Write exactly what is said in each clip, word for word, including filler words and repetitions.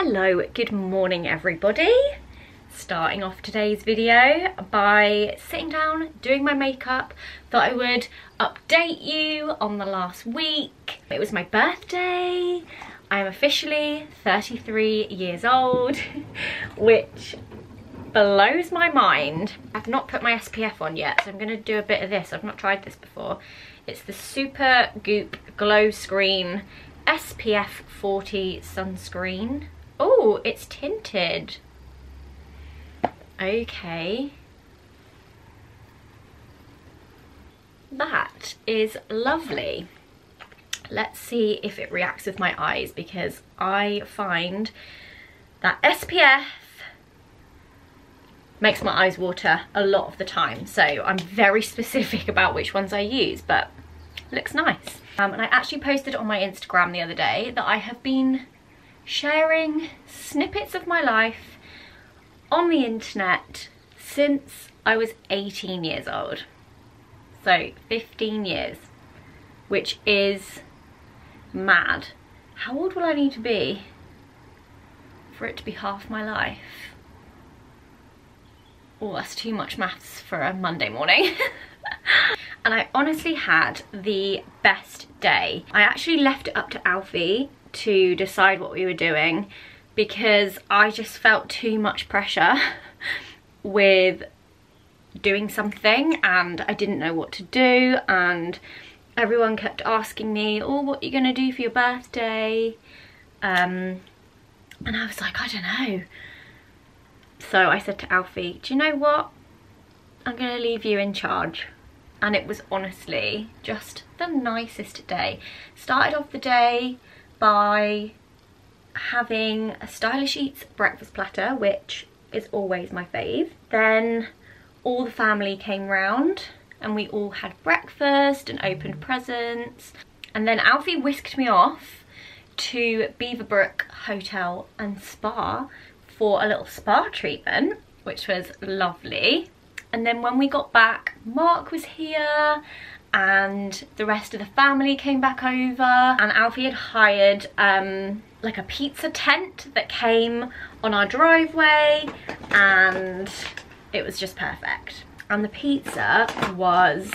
Hello, good morning everybody. Starting off today's video by sitting down, doing my makeup. Thought I would update you on the last week. It was my birthday. I am officially thirty-three years old, which blows my mind. I've not put my S P F on yet, so I'm gonna do a bit of this. I've not tried this before. It's the Super Goop Glow Screen S P F forty sunscreen. Oh, it's tinted. Okay. That is lovely. Let's see if it reacts with my eyes, because I find that S P F makes my eyes water a lot of the time. So I'm very specific about which ones I use, but it looks nice. Um, and I actually posted on my Instagram the other day that I have been sharing snippets of my life on the internet since I was eighteen years old. So fifteen years, which is mad. How old will I need to be for it to be half my life? Oh, that's too much maths for a Monday morning. And I honestly had the best day. I actually left it up to Alfie to decide what we were doing, because I just felt too much pressure with doing something and I didn't know what to do, and everyone kept asking me, oh, what are you gonna do for your birthday? Um, and I was like, I don't know. So I said to Alfie, do you know what? I'm gonna leave you in charge. And it was honestly just the nicest day. Started off the day by having a Stylish Eats breakfast platter, which is always my fave. Then all the family came round and we all had breakfast and opened presents. And then Alfie whisked me off to Beaverbrook Hotel and Spa for a little spa treatment, which was lovely. And then when we got back, Mark was here and the rest of the family came back over, and Alfie had hired um, like a pizza tent that came on our driveway, and it was just perfect. And the pizza was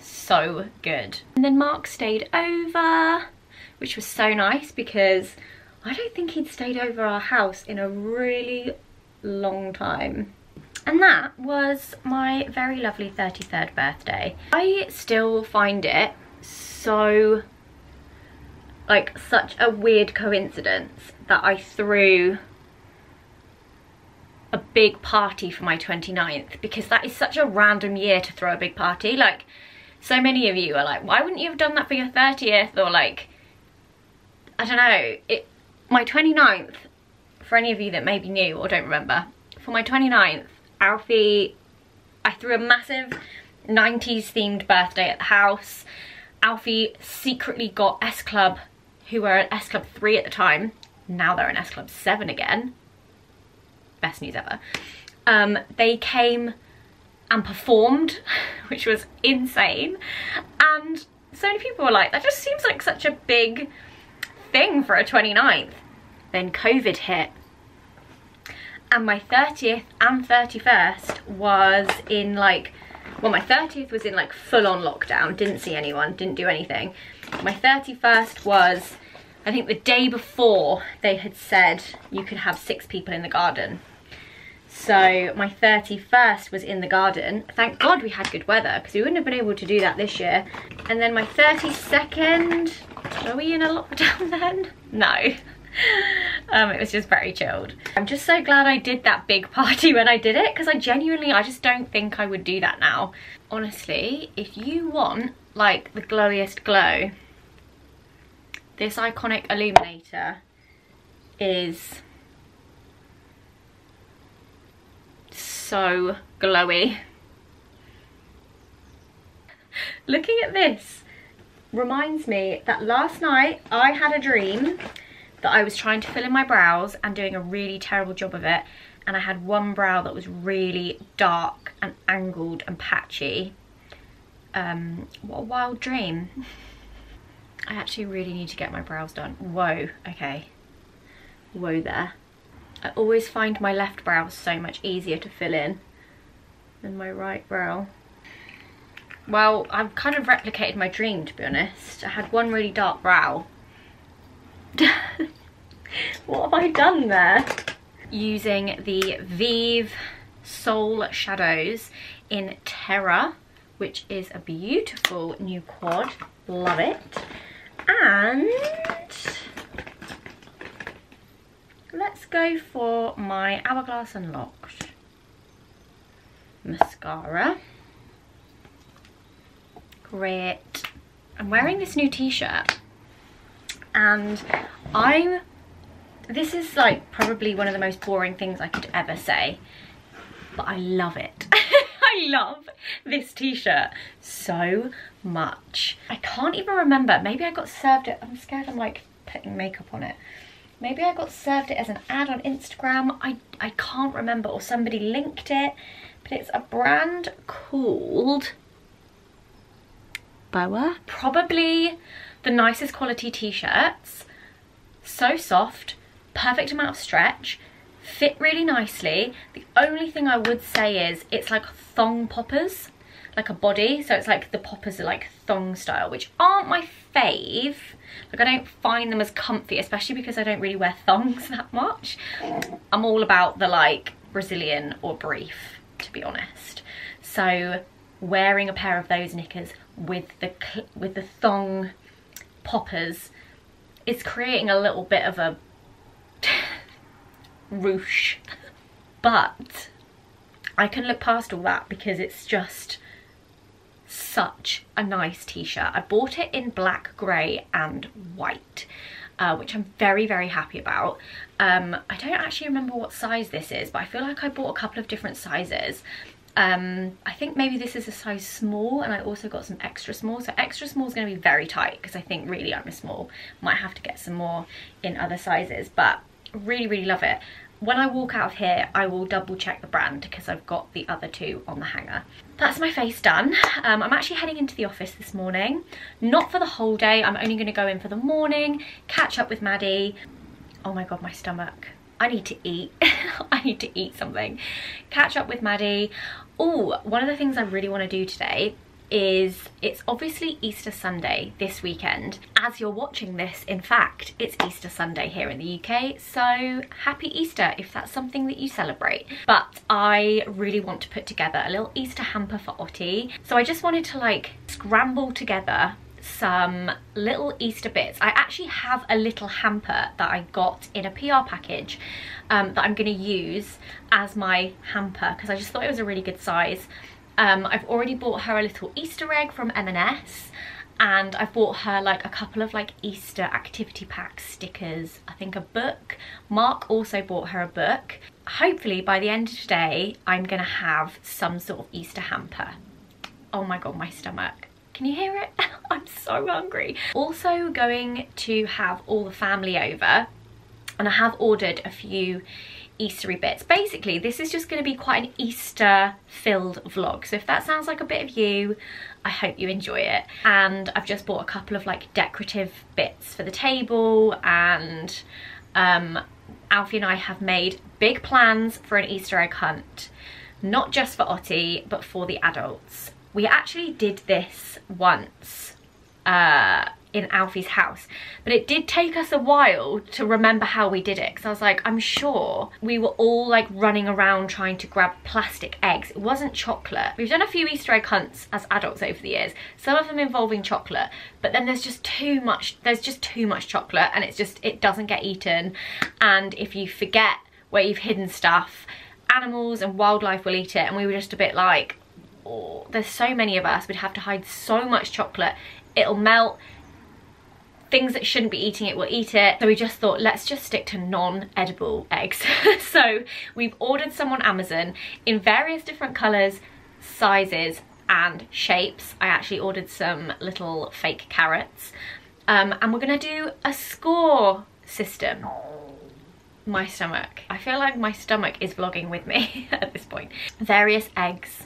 so good. And then Mark stayed over, which was so nice, because I don't think he'd stayed over our house in a really long time. And that was my very lovely thirty-third birthday. I still find it so, like, such a weird coincidence that I threw a big party for my twenty-ninth, because that is such a random year to throw a big party. Like, so many of you are like, why wouldn't you have done that for your thirtieth? Or like, I don't know. It, my twenty-ninth, for any of you that may be new or don't remember, for my twenty-ninth, Alfie, I threw a massive nineties themed birthday at the house. Alfie secretly got S Club, who were at S Club three at the time. Now they're in S Club seven again. Best news ever. Um, they came and performed, which was insane. And so many people were like, that just seems like such a big thing for a twenty-ninth. Then COVID hit. And my thirtieth and thirty-first was in like, well, my thirtieth was in like full-on lockdown. Didn't see anyone, didn't do anything. My thirty-first was, I think, the day before they had said you could have six people in the garden. So my thirty-first was in the garden. Thank God we had good weather, because we wouldn't have been able to do that this year. And then my thirty-second, were we in a lockdown then? No. Um, it was just very chilled. I'm just so glad I did that big party when I did it, because I genuinely, I just don't think I would do that now. Honestly, if you want like the glowiest glow, this iconic illuminator is so glowy. Looking at this reminds me that last night I had a dream that I was trying to fill in my brows and doing a really terrible job of it, and I had one brow that was really dark and angled and patchy. Um, what a wild dream. I actually really need to get my brows done. Whoa, okay. Whoa there. I always find my left brow so much easier to fill in than my right brow. Well, I've kind of replicated my dream, to be honest. I had one really dark brow. What have I done there? Using the Vive Soul Shadows in Terra, which is a beautiful new quad. Love it. And let's go for my Hourglass Unlocked mascara. Great. I'm wearing this new t-shirt and I'm, this is like probably one of the most boring things I could ever say, but I love it. I love this t-shirt so much. I can't even remember, maybe I got served it, I'm scared I'm like putting makeup on it. Maybe I got served it as an ad on Instagram, I, I can't remember, or somebody linked it, but it's a brand called Boa. Probably the nicest quality t-shirts, so soft, perfect amount of stretch, fit really nicely. The only thing I would say is it's like thong poppers, like a body, so it's like the poppers are like thong style, which aren't my fave. Like I don't find them as comfy, especially because I don't really wear thongs that much. I'm all about the like Brazilian or brief, to be honest. So wearing a pair of those knickers with the with the thong poppers, it's creating a little bit of a ruche, but I can look past all that because it's just such a nice t-shirt. I bought it in black, grey and white, uh, which I'm very very happy about. um I don't actually remember what size this is, but I feel like I bought a couple of different sizes. um I think maybe this is a size small, and I also got some extra small, so extra small is going to be very tight because I think really I'm a small. Might have to get some more in other sizes, but really really love it. When I walk out of here I will double check the brand because I've got the other two on the hanger. That's my face done. um, I'm actually heading into the office this morning, not for the whole day. I'm only going to go in for the morning, catch up with Maddie. Oh my god, my stomach, I need to eat. I need to eat something. Catch up with Maddie. Oh, one of the things I really want to do today is, it's obviously Easter Sunday this weekend. As you're watching this, in fact, it's Easter Sunday here in the U K, so happy Easter if that's something that you celebrate. But I really want to put together a little Easter hamper for Ottie, so I just wanted to like scramble together some little Easter bits. I actually have a little hamper that I got in a P R package um, that I'm going to use as my hamper because I just thought it was a really good size. Um, I've already bought her a little Easter egg from M and S, and I've bought her like a couple of like Easter activity pack stickers, I think a book. Mark also bought her a book. Hopefully by the end of today I'm going to have some sort of Easter hamper. Oh my god, my stomach. Can you hear it? I'm so hungry. Also going to have all the family over, and I have ordered a few Eastery bits. Basically this is just going to be quite an Easter filled vlog, so if that sounds like a bit of you, I hope you enjoy it. And I've just bought a couple of like decorative bits for the table, and um, Alfie and I have made big plans for an Easter egg hunt, not just for Ottie but for the adults. We actually did this once uh, in Alfie's house, but it did take us a while to remember how we did it because I was like, I'm sure we were all like running around trying to grab plastic eggs. It wasn't chocolate. We've done a few Easter egg hunts as adults over the years, some of them involving chocolate, but then there's just too much, there's just too much chocolate and it's just, it doesn't get eaten. And if you forget where you've hidden stuff, animals and wildlife will eat it. And we were just a bit like, oh, there's so many of us, we'd have to hide so much chocolate, it'll melt, things that shouldn't be eating it will eat it. So we just thought, let's just stick to non-edible eggs. So we've ordered some on Amazon in various different colours, sizes and shapes. I actually ordered some little fake carrots, um, and we're gonna do a score system. My stomach, I feel like my stomach is vlogging with me at this point. Various eggs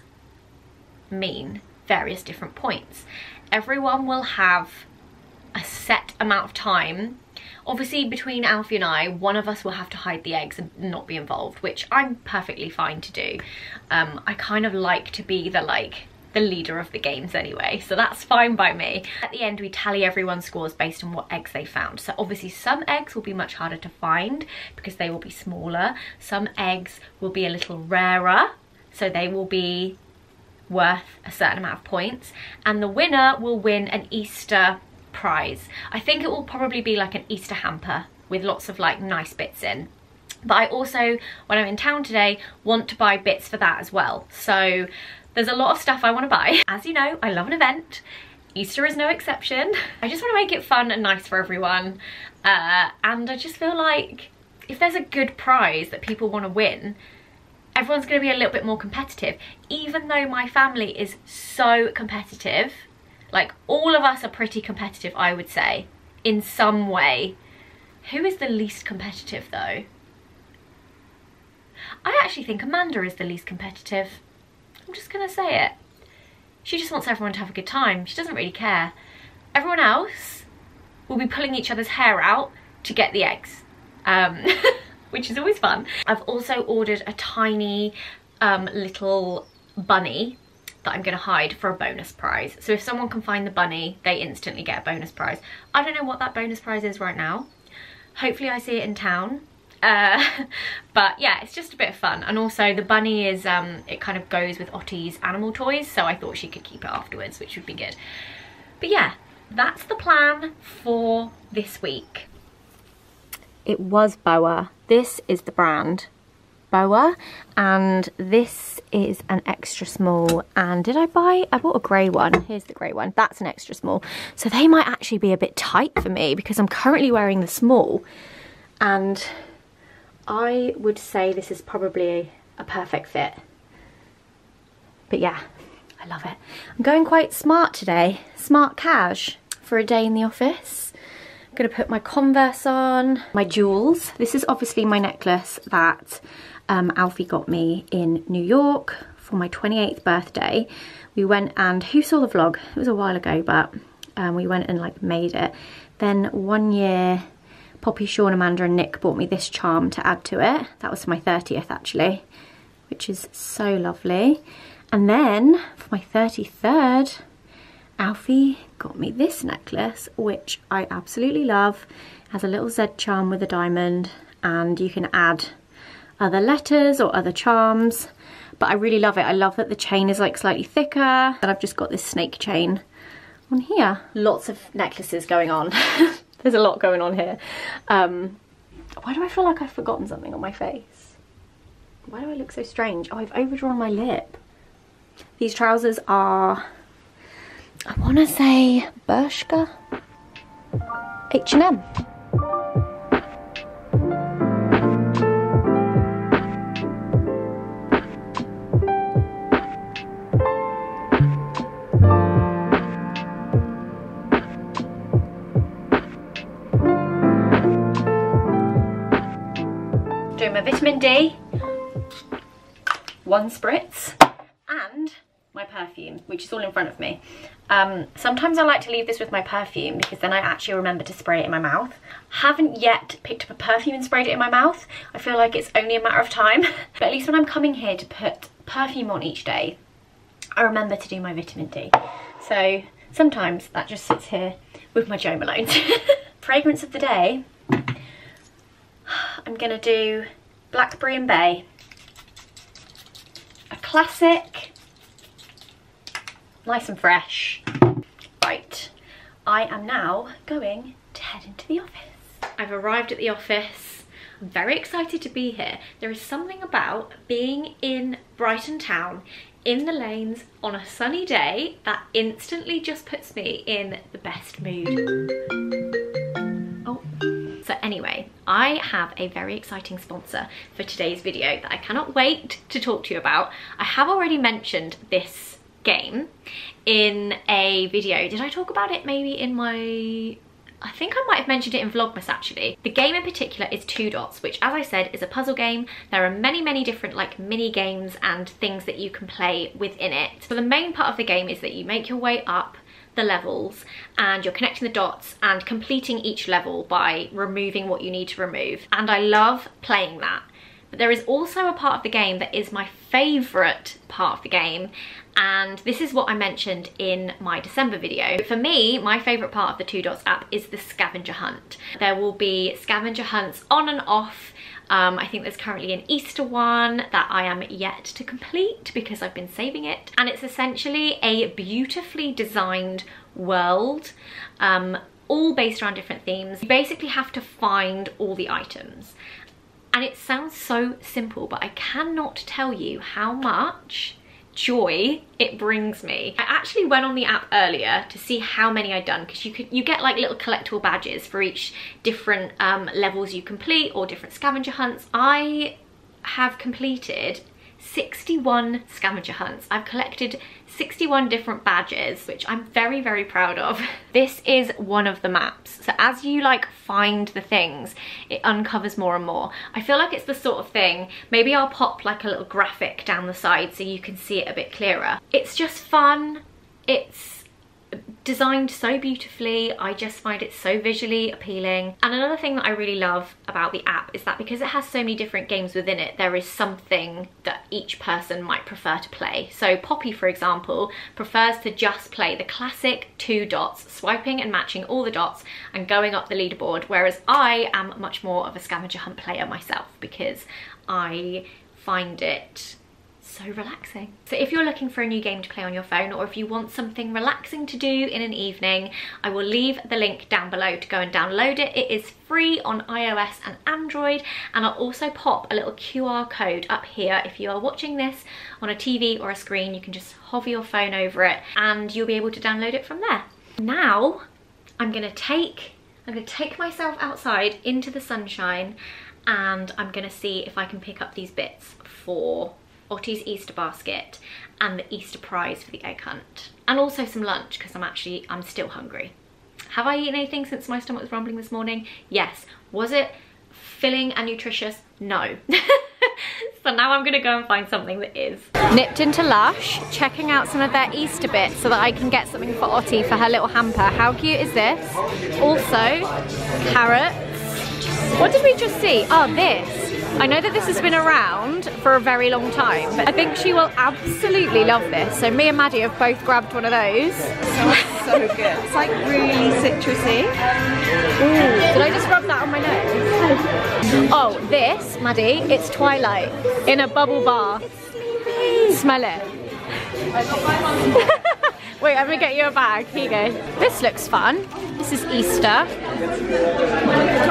mean various different points. Everyone will have a set amount of time Obviously, between Alfie and I, one of us will have to hide the eggs and not be involved, which I'm perfectly fine to do. Um, I kind of like to be the, like, the leader of the games anyway, so that's fine by me. At the end, we tally everyone's scores based on what eggs they found. So obviously some eggs will be much harder to find because they will be smaller. Some eggs will be a little rarer, so they will be worth a certain amount of points. And the winner will win an Easter prize. I think it will probably be like an Easter hamper with lots of like nice bits in. But I also, when I'm in town today, want to buy bits for that as well. So there's a lot of stuff I want to buy. As you know, I love an event. Easter is no exception. I just want to make it fun and nice for everyone. Uh, and I just feel like if there's a good prize that people want to win, everyone's going to be a little bit more competitive. Even though my family is so competitive, like all of us are pretty competitive, I would say, in some way. Who is the least competitive though? I actually think Amanda is the least competitive. I'm just gonna say it. She just wants everyone to have a good time. She doesn't really care. Everyone else will be pulling each other's hair out to get the eggs, um, which is always fun. I've also ordered a tiny um, little bunny that I'm gonna hide for a bonus prize. So if someone can find the bunny, they instantly get a bonus prize. I don't know what that bonus prize is right now. Hopefully I see it in town. Uh, but yeah, it's just a bit of fun. And also the bunny is, um, it kind of goes with Ottie's animal toys, so I thought she could keep it afterwards, which would be good. But yeah, that's the plan for this week. It was Boa. This is the brand, Boa, and this is an extra small. And did I buy, I bought a grey one. Here's the grey one. That's an extra small. So they might actually be a bit tight for me because I'm currently wearing the small, and I would say this is probably a perfect fit. But yeah, I love it. I'm going quite smart today. Smart cash for a day in the office. I'm gonna put my Converse on, my jewels. This is obviously my necklace that um, Alfie got me in New York for my twenty-eighth birthday. We went and, who saw the vlog? It was a while ago, but um, we went and like made it. Then one year, Poppy, Sean, Amanda and Nick bought me this charm to add to it. That was for my thirtieth actually, which is so lovely. And then for my thirty-third, Alfie got me this necklace, which I absolutely love. It has a little Z charm with a diamond, and you can add other letters or other charms. But I really love it. I love that the chain is like slightly thicker. And I've just got this snake chain on here. Lots of necklaces going on. There's a lot going on here. Um, why do I feel like I've forgotten something on my face? Why do I look so strange? Oh, I've overdrawn my lip. These trousers are, I want to say Bershka, H and M. Vitamin D, one spritz, and my perfume, which is all in front of me. Um, sometimes I like to leave this with my perfume because then I actually remember to spray it in my mouth. Haven't yet picked up a perfume and sprayed it in my mouth. I feel like it's only a matter of time. But at least when I'm coming here to put perfume on each day, I remember to do my vitamin D. So sometimes that just sits here with my Jo Malone. Fragrance of the day, I'm gonna do Blackberry and Bay, a classic, nice and fresh. Right, I am now going to head into the office. I've arrived at the office. I'm very excited to be here. There is something about being in Brighton town, in the lanes, on a sunny day, that instantly just puts me in the best mood. Oh. So anyway, I have a very exciting sponsor for today's video that I cannot wait to talk to you about. I have already mentioned this game in a video. Did I talk about it maybe in my... I think I might have mentioned it in Vlogmas actually. The game in particular is Two Dots, which as I said is a puzzle game. There are many, many different like mini games and things that you can play within it. So the main part of the game is that you make your way up the levels and you're connecting the dots and completing each level by removing what you need to remove. And I love playing that. But there is also a part of the game that is my favourite part of the game, and this is what I mentioned in my December video. For me, my favourite part of the Two Dots app is the scavenger hunt. There will be scavenger hunts on and off. Um, I think there's currently an Easter one that I am yet to complete because I've been saving it. And it's essentially a beautifully designed world, um, all based around different themes. You basically have to find all the items. And it sounds so simple, but I cannot tell you how much joy it brings me. I actually went on the app earlier to see how many I'd done, because you could you get like little collectible badges for each different um, levels you complete or different scavenger hunts. I have completed sixty-one scavenger hunts. I've collected sixty-one different badges, which I'm very, very proud of. This is one of the maps. So as you like find the things, it uncovers more and more. I feel like it's the sort of thing, maybe I'll pop like a little graphic down the side so you can see it a bit clearer. It's just fun. It's designed so beautifully. I just find it so visually appealing. And another thing that I really love about the app is that because it has so many different games within it, there is something that each person might prefer to play. So Poppy, for example, prefers to just play the classic two dots, swiping and matching all the dots and going up the leaderboard, whereas I am much more of a scavenger hunt player myself because I find it so relaxing. So if you're looking for a new game to play on your phone, or if you want something relaxing to do in an evening, I will leave the link down below to go and download it. It is free on iOS and Android, and I'll also pop a little Q R code up here. If you are watching this on a T V or a screen, you can just hover your phone over it and you'll be able to download it from there. Now I'm gonna take I'm gonna take myself outside into the sunshine, and I'm gonna see if I can pick up these bits for Ottie's Easter basket and the Easter prize for the egg hunt, and also some lunch because I'm actually I'm still hungry. Have I eaten anything since my stomach was rumbling this morning? Yes. Was it filling and nutritious? No. So now I'm gonna go and find something that is. Nipped into Lush, checking out some of their Easter bits so that I can get something for Ottie for her little hamper. How cute is this? Also carrots. What did we just see? Oh, this. I know that this has been around for a very long time, but I think she will absolutely love this. So me and Maddie have both grabbed one of those. So, so good. It's like really citrusy. Ooh. Did I just rub that on my nose? Oh, this, Maddie, it's Twilight in a bubble bar. Smell it. Wait, I'm gonna get you a bag. Here you go. This looks fun. This is Easter.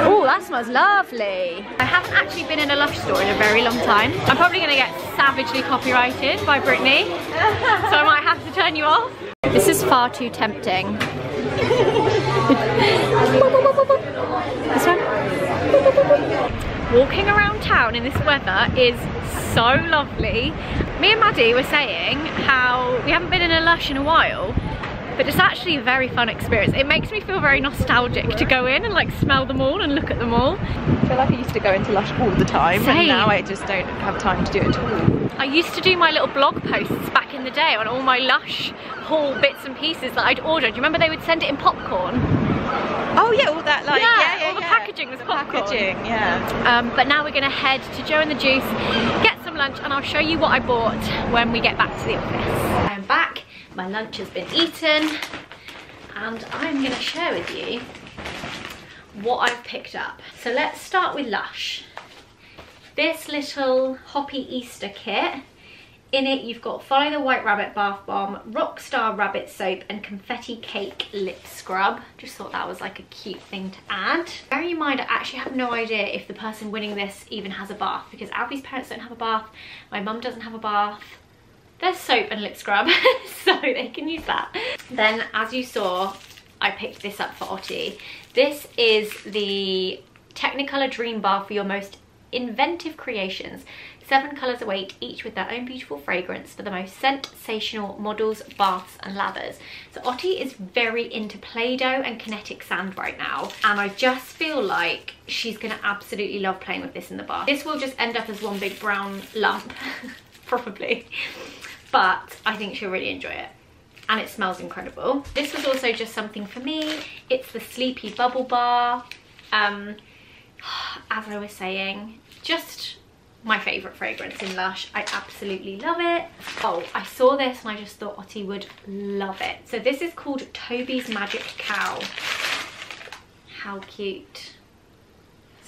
Oh, that smells lovely. I haven't actually been in a Lush store in a very long time. I'm probably gonna get savagely copyrighted by Brittany, so I might have to turn you off. This is far too tempting. This one. Walking around town in this weather is so lovely. Me and Maddie were saying how we haven't been in a Lush in a while, but it's actually a very fun experience. It makes me feel very nostalgic to go in and like smell them all and look at them all. I feel like I used to go into Lush all the time. Same. And now I just don't have time to do it at all. I used to do my little blog posts back in the day on all my Lush haul bits and pieces that I'd ordered. Do you remember they would send it in popcorn? Oh yeah, all that like, yeah, yeah, yeah all the yeah. packaging was the popcorn. Packaging, yeah. Um, but now we're gonna head to Jo and the Juice, get some lunch, and I'll show you what I bought when we get back to the office. I'm back. My lunch has been eaten, and I'm going to share with you what I've picked up. So let's start with Lush. This little Hoppy Easter kit. In it you've got Follow the White Rabbit bath bomb, Rockstar rabbit soap, and confetti cake lip scrub. Just thought that was like a cute thing to add. Bearing in mind I actually have no idea if the person winning this even has a bath, because Alfie's parents don't have a bath, my mum doesn't have a bath. There's soap and lip scrub, so they can use that. Then, as you saw, I picked this up for Ottie. This is the Technicolor Dream Bar for your most inventive creations. Seven colours await, each with their own beautiful fragrance for the most sensational models, baths and lathers. So Ottie is very into Play-Doh and kinetic sand right now, and I just feel like she's going to absolutely love playing with this in the bath. This will just end up as one big brown lump, probably. But I think she'll really enjoy it. and it smells incredible. This was also just something for me. It's the Sleepy Bubble Bar. Um, as I was saying, just my favourite fragrance in Lush. I absolutely love it. Oh, I saw this and I just thought Ottie would love it. So this is called Toby's Magic Cow. How cute.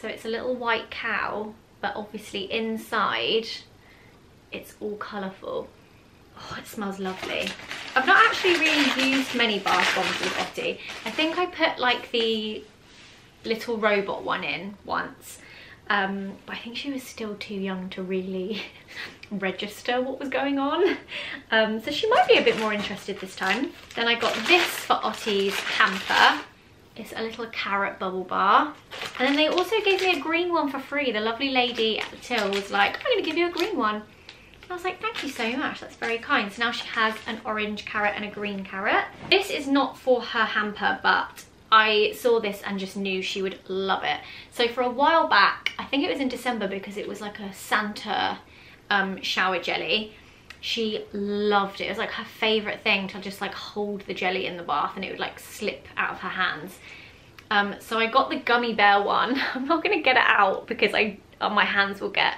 So it's a little white cow, but obviously inside it's all colourful. Oh, it smells lovely. I've not actually really used many bath bombs with Ottie. I think I put like the little robot one in once, um, but I think she was still too young to really register what was going on. Um, so she might be a bit more interested this time. Then I got this for Ottie's hamper. It's a little carrot bubble bar. And then they also gave me a green one for free. The lovely lady at the till was like, I'm gonna give you a green one. I was like, thank you so much, that's very kind. So now she has an orange carrot and a green carrot. This is not for her hamper, but I saw this and just knew she would love it. So for a while back, I think it was in December, because it was like a Santa um, shower jelly. She loved it. It was like her favourite thing, to just like hold the jelly in the bath and it would like slip out of her hands. Um, so I got the gummy bear one. I'm not going to get it out because I oh, my hands will get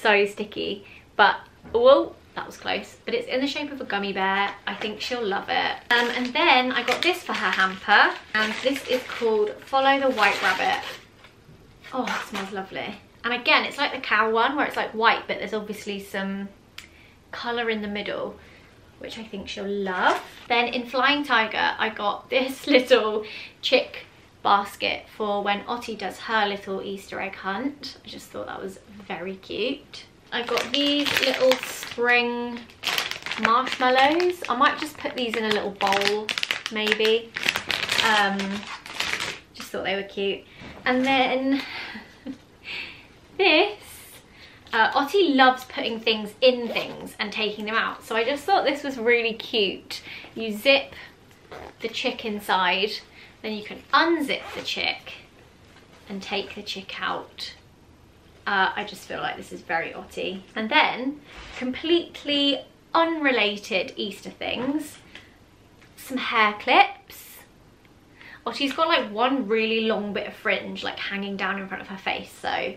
so sticky. But, whoa, that was close. But it's in the shape of a gummy bear. I think she'll love it. Um, and then I got this for her hamper. And this is called Follow the White Rabbit. Oh, it smells lovely. And again, it's like the cow one where it's like white, but there's obviously some colour in the middle, which I think she'll love. Then in Flying Tiger, I got this little chick basket for when Ottie does her little Easter egg hunt. I just thought that was very cute. I got these little spring marshmallows. I might just put these in a little bowl, maybe. Um, just thought they were cute. And then this. Uh, Ottie loves putting things in things and taking them out. So I just thought this was really cute. You zip the chick inside, then you can unzip the chick and take the chick out. Uh, I just feel like this is very Ottie. And then, completely unrelated Easter things, some hair clips. Ottie's got like one really long bit of fringe like hanging down in front of her face, so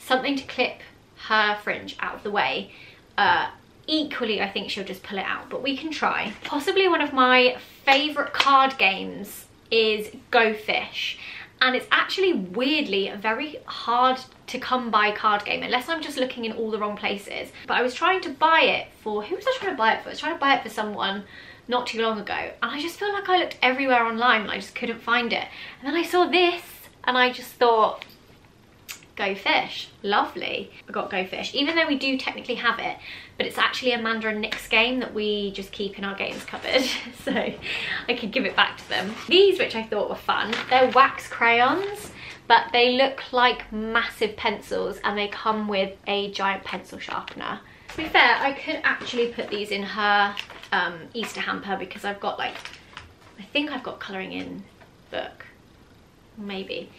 something to clip her fringe out of the way. Uh, equally, I think she'll just pull it out, but we can try. Possibly one of my favourite card games is Go Fish. And it's actually weirdly a very hard to come by card game, unless I'm just looking in all the wrong places. But I was trying to buy it for, who was I trying to buy it for? I was trying to buy it for someone not too long ago. And I just feel like I looked everywhere online and I just couldn't find it. And then I saw this and I just thought, Go Fish, lovely. I got Go Fish, even though we do technically have it, but it's actually Amanda and Nick's game that we just keep in our games cupboard, so I could give it back to them. These, which I thought were fun, they're wax crayons, but they look like massive pencils and they come with a giant pencil sharpener. To be fair, I could actually put these in her um, Easter hamper, because I've got like, I think I've got colouring in book, maybe.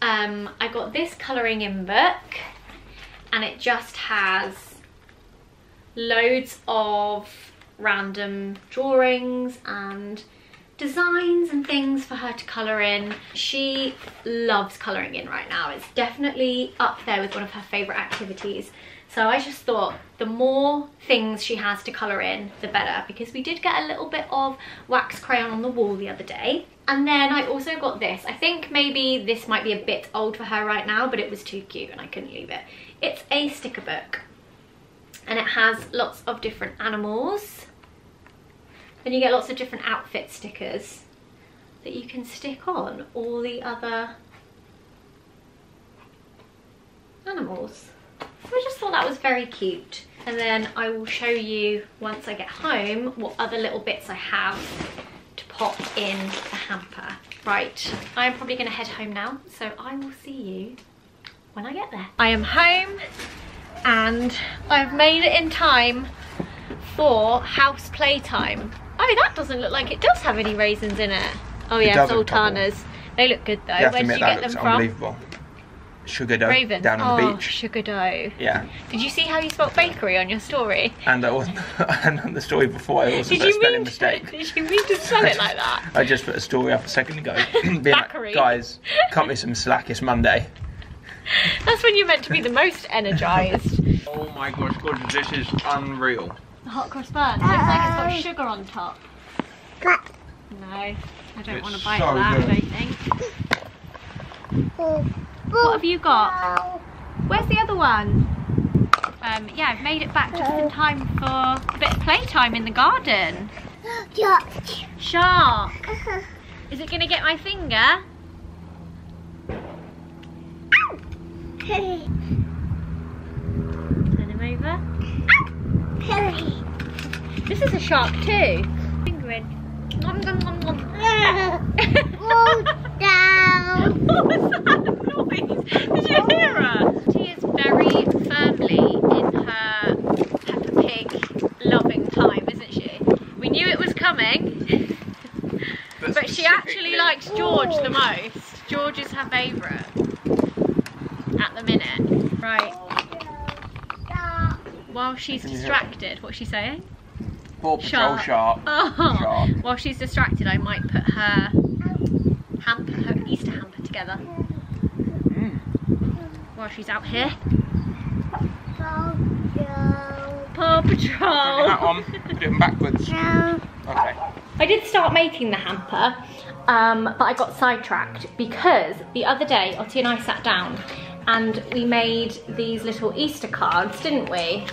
Um, I got this colouring in book and it just has loads of random drawings and designs and things for her to colour in. She loves colouring in right now. It's definitely up there with one of her favourite activities. So I just thought the more things she has to colour in, the better, because we did get a little bit of wax crayon on the wall the other day. And then I also got this. I think maybe this might be a bit old for her right now, but it was too cute and I couldn't leave it. It's a sticker book and it has lots of different animals. Then you get lots of different outfit stickers that you can stick on all the other animals. So I just thought that was very cute. And then I will show you once I get home what other little bits I have to pop in the hamper. Right, I'm probably going to head home now, so I will see you when I get there. I am home and I've made it in time for house playtime. Oh, that doesn't look like it does have any raisins in it. Oh yeah, it it's sultanas. They look good though. Where did you get them from? Unbelievable. Sugar Dough Raven. down on oh, the beach. Sugar Dough. Yeah. Did you see how you spelled bakery on your story? And I wasn't, and on the story before I also did put a spelling mistake. To, did you mean to spell it like that? I just put a story up a second ago. Being like, guys, cut me some slack, it's Monday. That's when you're meant to be the most energised. Oh my gosh, gorgeous, this is unreal. The hot cross bun. It looks like it's got sugar on top. No, I don't want to bite so that, good. I don't think. What have you got? Where's the other one? Um, yeah, I've made it back just in time for a bit of playtime in the garden. Shark! Is it going to get my finger? Turn him over. This is a shark too. Finger in. Nom, nom, nom, nom. What was that? Did you hear her? She is very firmly in her Peppa Pig loving time, isn't she? We knew it was coming, but, but she actually likes George the most. George is her favourite at the minute. Right. While she's distracted, what's she saying? Paw Patrol shark. Oh. Shark. While she's distracted, I might put her hamper, her Easter hamper together. While she's out here. Paw Patrol. Paw Patrol. That on. Put it backwards. No. Okay. I did start making the hamper, um, but I got sidetracked because the other day Otty and I sat down and we made these little Easter cards, didn't we?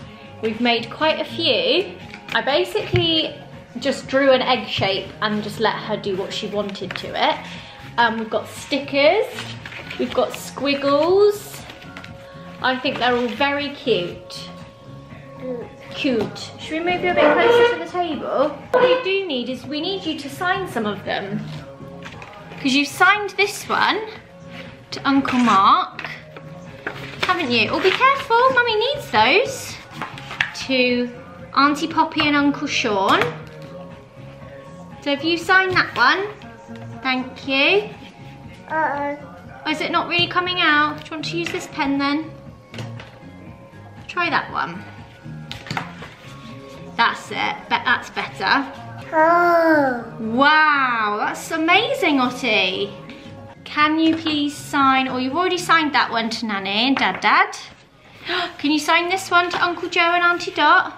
We've made quite a few. I basically just drew an egg shape and just let her do what she wanted to it. Um, we've got stickers. We've got squiggles. I think they're all very cute. Cute. Should we move you a bit closer to the table? What we do need is we need you to sign some of them. Because you've signed this one to Uncle Mark, haven't you? Oh, be careful, Mummy needs those. To Auntie Poppy and Uncle Sean. So if you sign that one, thank you. Uh-oh. Oh, is it not really coming out? Do you want to use this pen then? Try that one. That's it. Bet that's better. Oh. Wow, that's amazing, Otty. Can you please sign, or oh, you've already signed that one to Nanny and Dad Dad. Can you sign this one to Uncle Joe and Auntie Dot?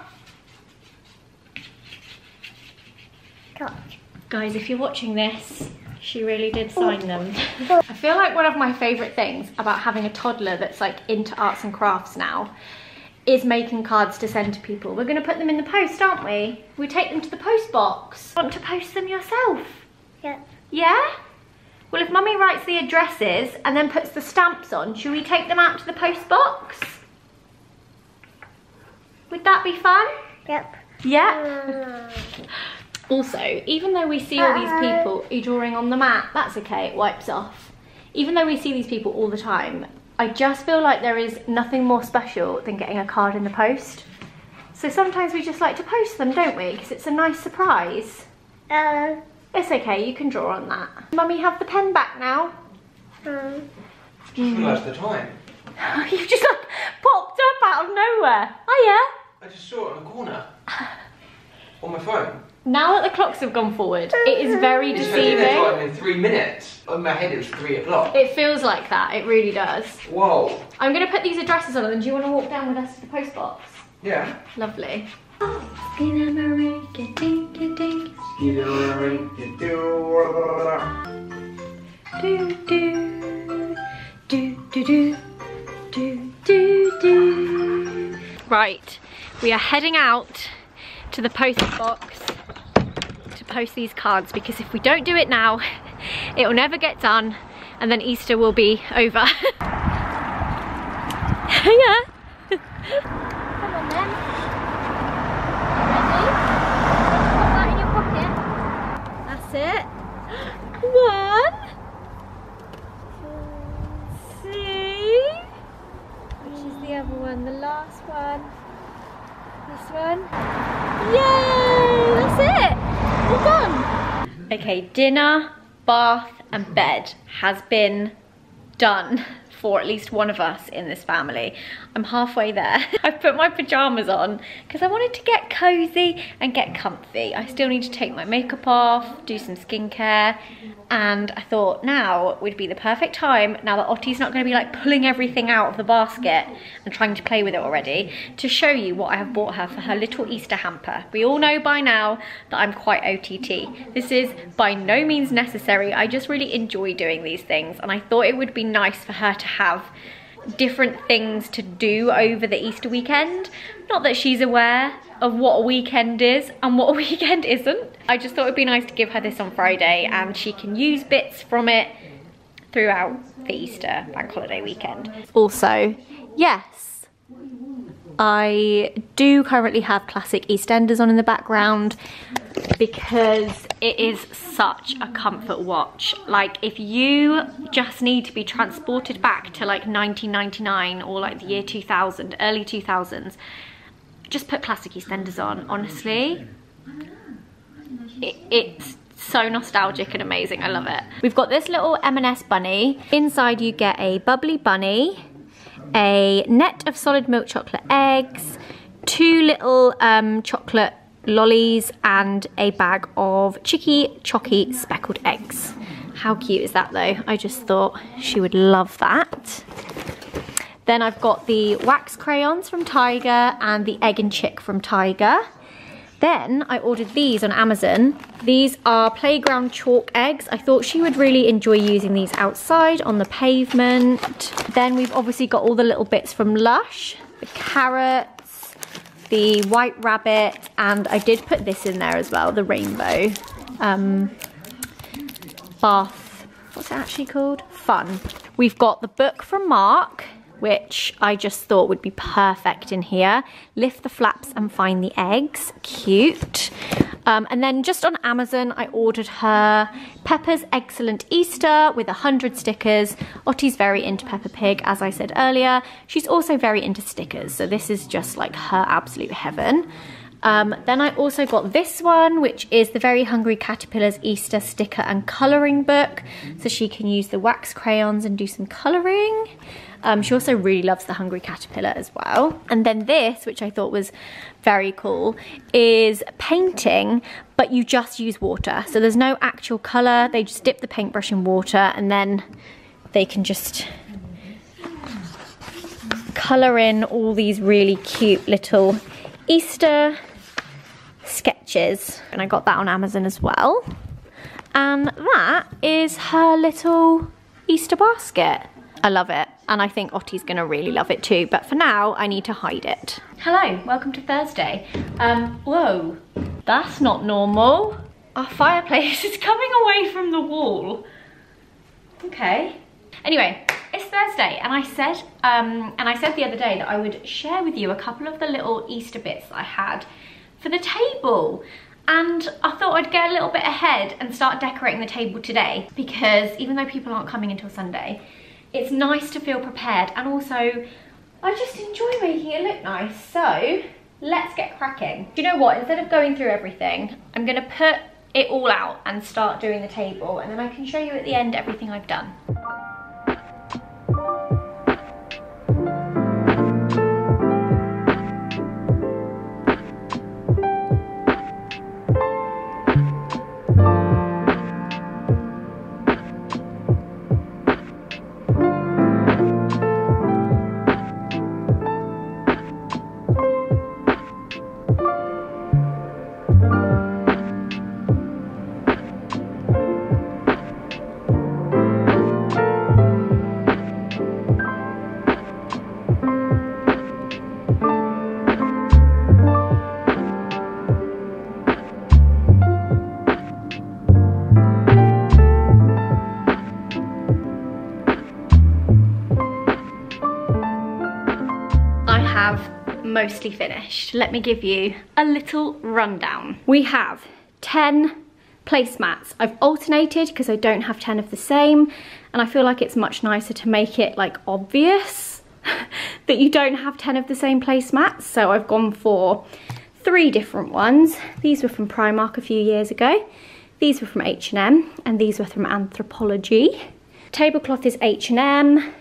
Dot. Guys, if you're watching this, she really did sign them. I feel like one of my favourite things about having a toddler that's like into arts and crafts now is making cards to send to people. We're going to put them in the post, aren't we? We take them to the post box. Want to post them yourself? Yeah. Yeah? Well, if Mummy writes the addresses and then puts the stamps on, should we take them out to the post box? Would that be fun? Yep. Yeah? Mm. Also, even though we see all these people, are you drawing on the mat? That's okay, it wipes off. Even though we see these people all the time, I just feel like there is nothing more special than getting a card in the post. So sometimes we just like to post them, don't we? Because it's a nice surprise. Uh, it's okay, you can draw on that. Mummy, have the pen back now. Uh, just realised the time. You've just like popped up out of nowhere. Oh yeah. I just saw it on the corner. On my phone. Now that the clocks have gone forward, it is very deceiving. It's been in three minutes. In my head, it was three o'clock. It feels like that. It really does. Whoa. I'm going to put these addresses on them. Do you want to walk down with us to the post box? Yeah. Lovely. Right. We are heading out to the post box. Post these cards, because if we don't do it now, it will never get done and then Easter will be over. Yeah. Come on then. Ready? Put that in your pocket. That's it. One. Two. Which is the other one? The last one. This one. Yay! That's it. Done. Okay, dinner, bath and bed has been done for at least one of us in this family. I'm halfway there. I've put my pajamas on because I wanted to get cozy and get comfy. I still need to take my makeup off, do some skincare, and I thought now would be the perfect time, now that Ottie's not going to be like pulling everything out of the basket and trying to play with it already, to show you what I have bought her for her little Easter hamper. We all know by now that I'm quite O T T. This is by no means necessary. I just really enjoy doing these things, and I thought it would be nice for her to have different things to do over the Easter weekend. Not that she's aware of what a weekend is and what a weekend isn't. I just thought it'd be nice to give her this on Friday and she can use bits from it throughout the Easter bank holiday weekend. Also, yes, I do currently have classic EastEnders on in the background because it is such a comfort watch. Like, if you just need to be transported back to like nineteen ninety-nine or like the year two thousand, early two thousands, just put classic EastEnders on, honestly. It, it's so nostalgic and amazing, I love it. We've got this little M and S bunny. Inside you get a bubbly bunny, a net of solid milk chocolate eggs, two little um, chocolate lollies, and a bag of chicky chocky speckled eggs. How cute is that though? I just thought she would love that. Then I've got the wax crayons from Tiger and the egg and chick from Tiger. Then I ordered these on Amazon. These are playground chalk eggs. I thought she would really enjoy using these outside on the pavement. Then we've obviously got all the little bits from Lush, the carrot, the white rabbit, and I did put this in there as well, the rainbow um, bath, what's it actually called? Fun. We've got the book from Mark, which I just thought would be perfect in here. Lift the flaps and find the eggs, cute. Um, and then just on Amazon, I ordered her Peppa's Excellent Easter with one hundred stickers. Ottie's very into Peppa Pig, as I said earlier. She's also very into stickers, so this is just like her absolute heaven. Um, then I also got this one, which is the Very Hungry Caterpillar's Easter sticker and colouring book, so she can use the wax crayons and do some colouring. Um, she also really loves the Hungry Caterpillar as well. And then this, which I thought was very cool, is painting, but you just use water. So there's no actual colour, they just dip the paintbrush in water and then they can just colour in all these really cute little Easter sketches, and I got that on Amazon as well. And that is her little Easter basket. I love it, and I think Ottie's gonna really love it too, but for now I need to hide it. Hello, welcome to Thursday. Um whoa, that's not normal. Our fireplace is coming away from the wall. Okay, anyway, it's Thursday, and I said um and I said the other day that I would share with you a couple of the little Easter bits that I had for the table, and I thought I'd get a little bit ahead and start decorating the table today, because even though people aren't coming until Sunday, it's nice to feel prepared, and also I just enjoy making it look nice. So let's get cracking. Do you know what, instead of going through everything, I'm gonna put it all out and start doing the table, and then I can show you at the end everything I've done. Mostly finished. Let me give you a little rundown. We have ten placemats. I've alternated because I don't have ten of the same, and I feel like it's much nicer to make it like obvious that you don't have ten of the same placemats, so I've gone for three different ones. These were from Primark a few years ago, these were from H and M, and these were from Anthropologie. Tablecloth is H and M,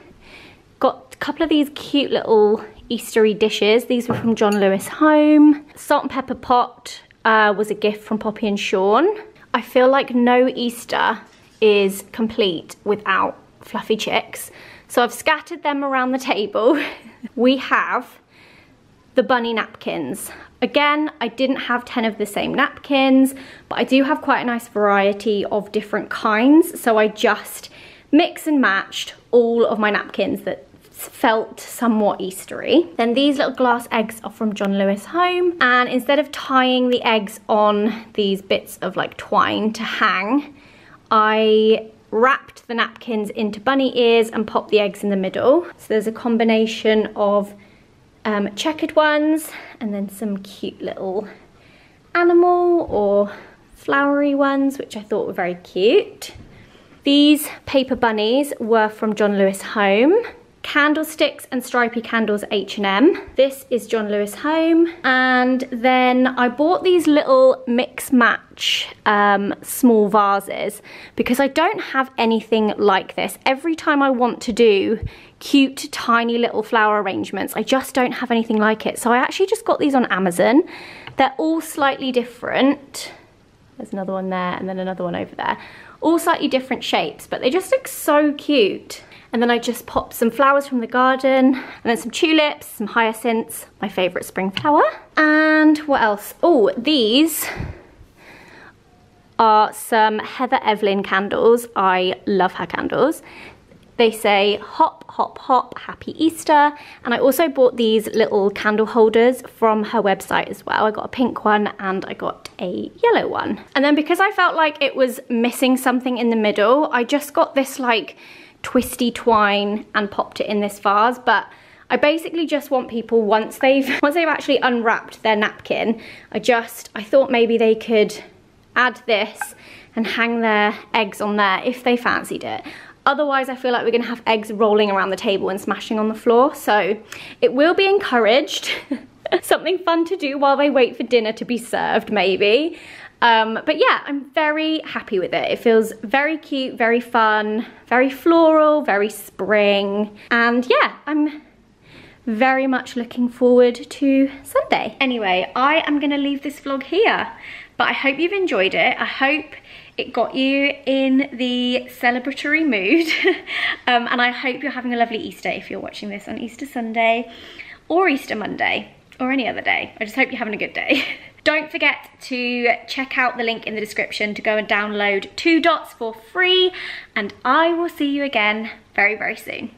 couple of these cute little Eastery dishes. These were from John Lewis Home. Salt and pepper pot uh, was a gift from Poppy and Sean. I feel like no Easter is complete without fluffy chicks. So I've scattered them around the table. We have the bunny napkins. Again, I didn't have ten of the same napkins, but I do have quite a nice variety of different kinds. So I just mix and matched all of my napkins that felt somewhat Eastery. Then these little glass eggs are from John Lewis Home, and instead of tying the eggs on these bits of like twine to hang, I wrapped the napkins into bunny ears and popped the eggs in the middle. So there's a combination of um, checkered ones and then some cute little animal or flowery ones, which I thought were very cute. These paper bunnies were from John Lewis Home. Candlesticks and stripy candles, H and M. This is John Lewis Home. And then I bought these little mix match um, small vases because I don't have anything like this. Every time I want to do cute tiny little flower arrangements, I just don't have anything like it. So I actually just got these on Amazon. They're all slightly different. There's another one there and then another one over there. All slightly different shapes, but they just look so cute. And then I just popped some flowers from the garden, and then some tulips, some hyacinths, my favorite spring flower. And what else? Oh, these are some Heather Evelyn candles. I love her candles. They say hop, hop, hop, happy Easter. And I also bought these little candle holders from her website as well. I got a pink one and I got a yellow one. And then because I felt like it was missing something in the middle, I just got this like twisty twine and popped it in this vase. But I basically just want people, once they've once they've actually unwrapped their napkin, I just I thought maybe they could add this and hang their eggs on there if they fancied it. Otherwise I feel like we're gonna have eggs rolling around the table and smashing on the floor, so it will be encouraged. Something fun to do while they wait for dinner to be served, maybe. Um, but yeah, I'm very happy with it. It feels very cute, very fun, very floral, very spring. And yeah, I'm very much looking forward to Sunday. Anyway, I am gonna leave this vlog here, but I hope you've enjoyed it. I hope it got you in the celebratory mood. um, and I hope you're having a lovely Easter if you're watching this on Easter Sunday or Easter Monday or any other day. I just hope you're having a good day. Don't forget to check out the link in the description to go and download Two Dots for free, and I will see you again very, very soon.